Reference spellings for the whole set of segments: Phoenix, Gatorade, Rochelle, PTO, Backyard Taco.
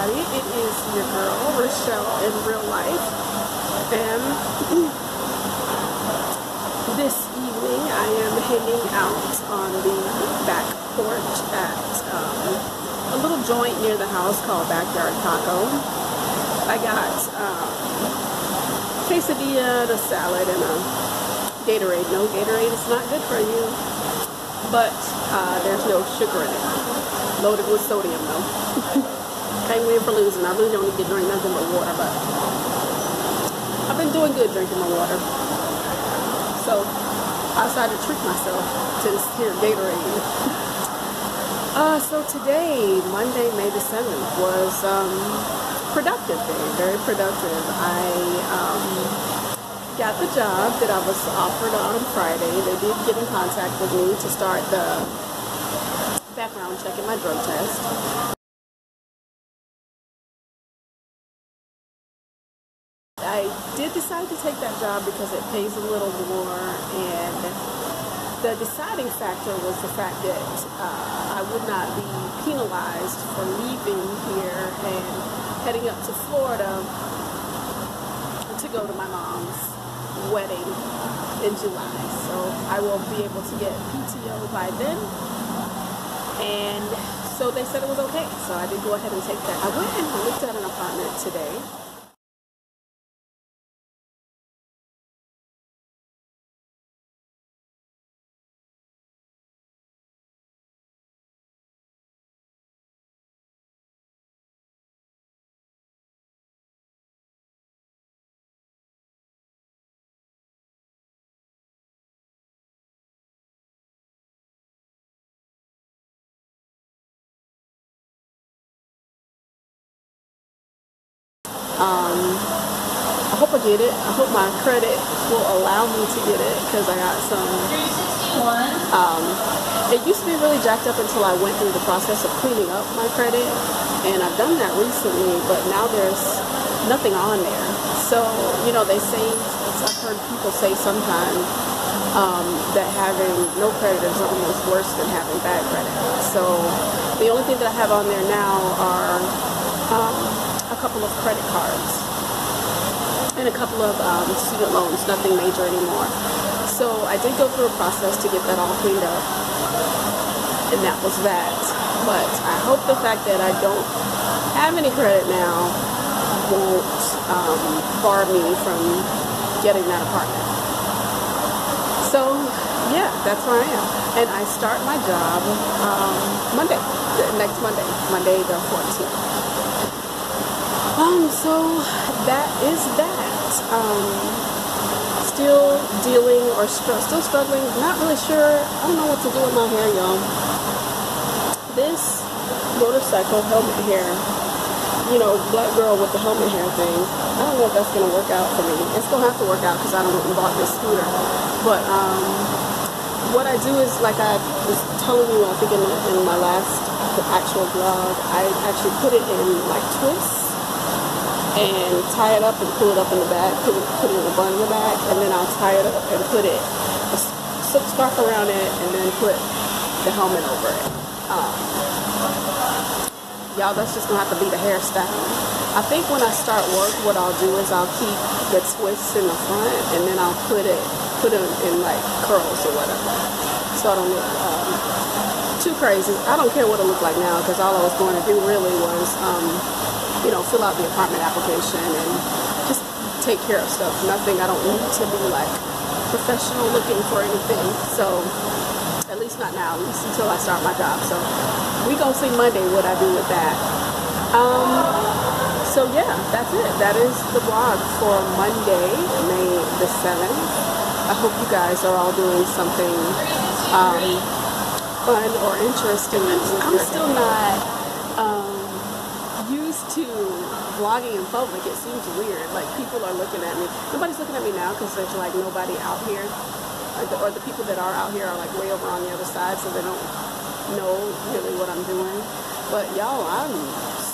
everybody. It is your girl, Rochelle in real life. And this evening I am hanging out on the back porch at a little joint near the house called Backyard Taco. I got quesadilla, a salad, and a Gatorade. No, Gatorade is not good for you, but there's no sugar in it. Loaded with sodium though. Can't win for losing. I really don't need to drink nothing but water, but I've been doing good drinking my water. So I decided to treat myself to this here Gatorade. So today, Monday, May the 7th, was productive day. Very productive. I got the job that I was offered on Friday. They did get in contact with me to start the background check and my drug test. I did decide to take that job because it pays a little more, and the deciding factor was the fact that I would not be penalized for leaving here and heading up to Florida to go to my mom's wedding in July. So I will be able to get PTO by then. And so they said it was okay, so I did go ahead and take that. I went and looked at an apartment today. I hope I get it. I hope my credit will allow me to get it, because I got some, it used to be really jacked up until I went through the process of cleaning up my credit, and I've done that recently, but now there's nothing on there. So, you know, they say, I've heard people say sometimes that having no credit is almost worse than having bad credit. So the only thing that I have on there now are a couple of credit cards and a couple of student loans, nothing major anymore. So I did go through a process to get that all cleaned up, and that was that. But I hope the fact that I don't have any credit now won't bar me from getting that apartment. So yeah, that's where I am. And I start my job next Monday the 14th. So that is that. Still dealing or still struggling. Not really sure. I don't know what to do with my hair, y'all. This motorcycle helmet hair, you know, black girl with the helmet hair thing, I don't know if that's going to work out for me. It's going to have to work out because I don't even bought this scooter. But what I do is, like I was telling you, I think in my last actual vlog, I actually put it in like twists and tie it up and pull it up in the back, put it in a bun in the back, and then I'll tie it up and put it, a scarf around it, and then put the helmet over it. Y'all, that's just gonna have to be the hairstyle. I think when I start work, what I'll do is I'll keep the twists in the front, and then I'll put it in like curls or whatever, so I don't look too crazy. I don't care what it looked like now, because all I was going to do really was you know, fill out the apartment application and just take care of stuff. Nothing, I don't need to be like professional looking for anything. So, at least not now, at least until I start my job. So, we gonna see Monday what I do with that. So yeah, that's it. That is the vlog for Monday, May the 7th. I hope you guys are all doing something fun or interesting. I'm still not to vlogging in public. It seems weird. Like, people are looking at me. Nobody's looking at me now because there's like nobody out here, or the people that are out here are like way over on the other side, so they don't know really what I'm doing. But y'all, I'm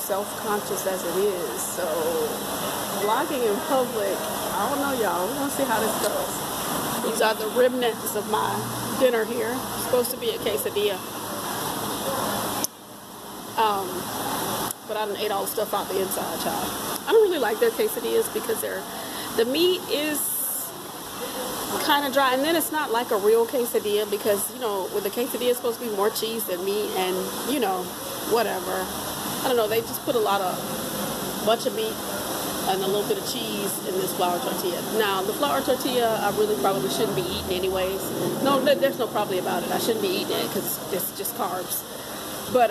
self-conscious as it is, so vlogging in public, I don't know, y'all. We're gonna see how this goes. These are the remnants of my dinner here. It's supposed to be a quesadilla. but I done ate all the stuff out the inside, y'all. I don't really like their quesadillas because the meat is kind of dry, and then it's not like a real quesadilla because, you know, with the quesadilla it's supposed to be more cheese than meat, and, you know, whatever. I don't know, they just put a bunch of meat and a little bit of cheese in this flour tortilla. Now, the flour tortilla, I really probably shouldn't be eating anyways. No, there's no probably about it. I shouldn't be eating it because it's just carbs. But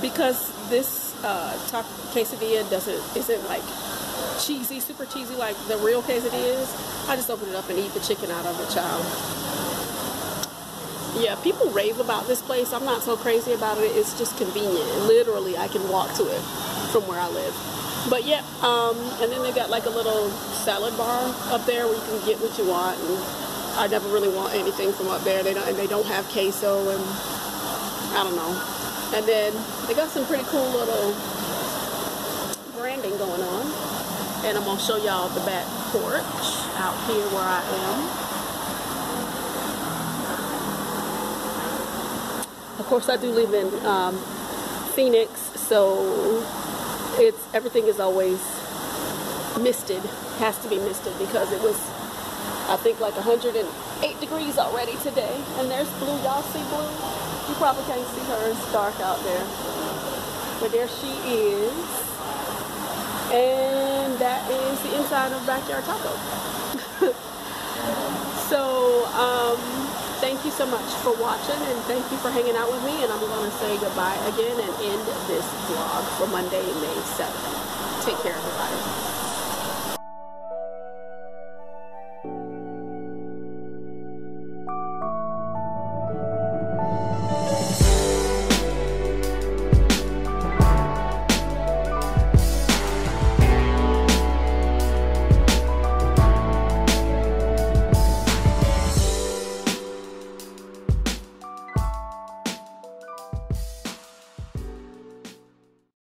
because this quesadilla isn't like cheesy, super cheesy like the real quesadillas, I just open it up and eat the chicken out of it, child. Yeah, people rave about this place. I'm not so crazy about it. It's just convenient. Literally, I can walk to it from where I live. But yeah, and then they got like a little salad bar up there where you can get what you want. And I never really want anything from up there. They don't have queso, and I don't know. And then they got some pretty cool little branding going on. And I'm gonna show y'all the back porch out here where I am. Of course, I do live in Phoenix, so everything is always misted. Has to be misted because it was, I think, like 108 degrees already today. And there's Blue. Y'all see Blue? You probably can't see her. It's dark out there. But there she is. And that is the inside of Backyard Taco. So, thank you so much for watching, and thank you for hanging out with me. And I'm going to say goodbye again and end this vlog for Monday, May 7th. Take care, everybody.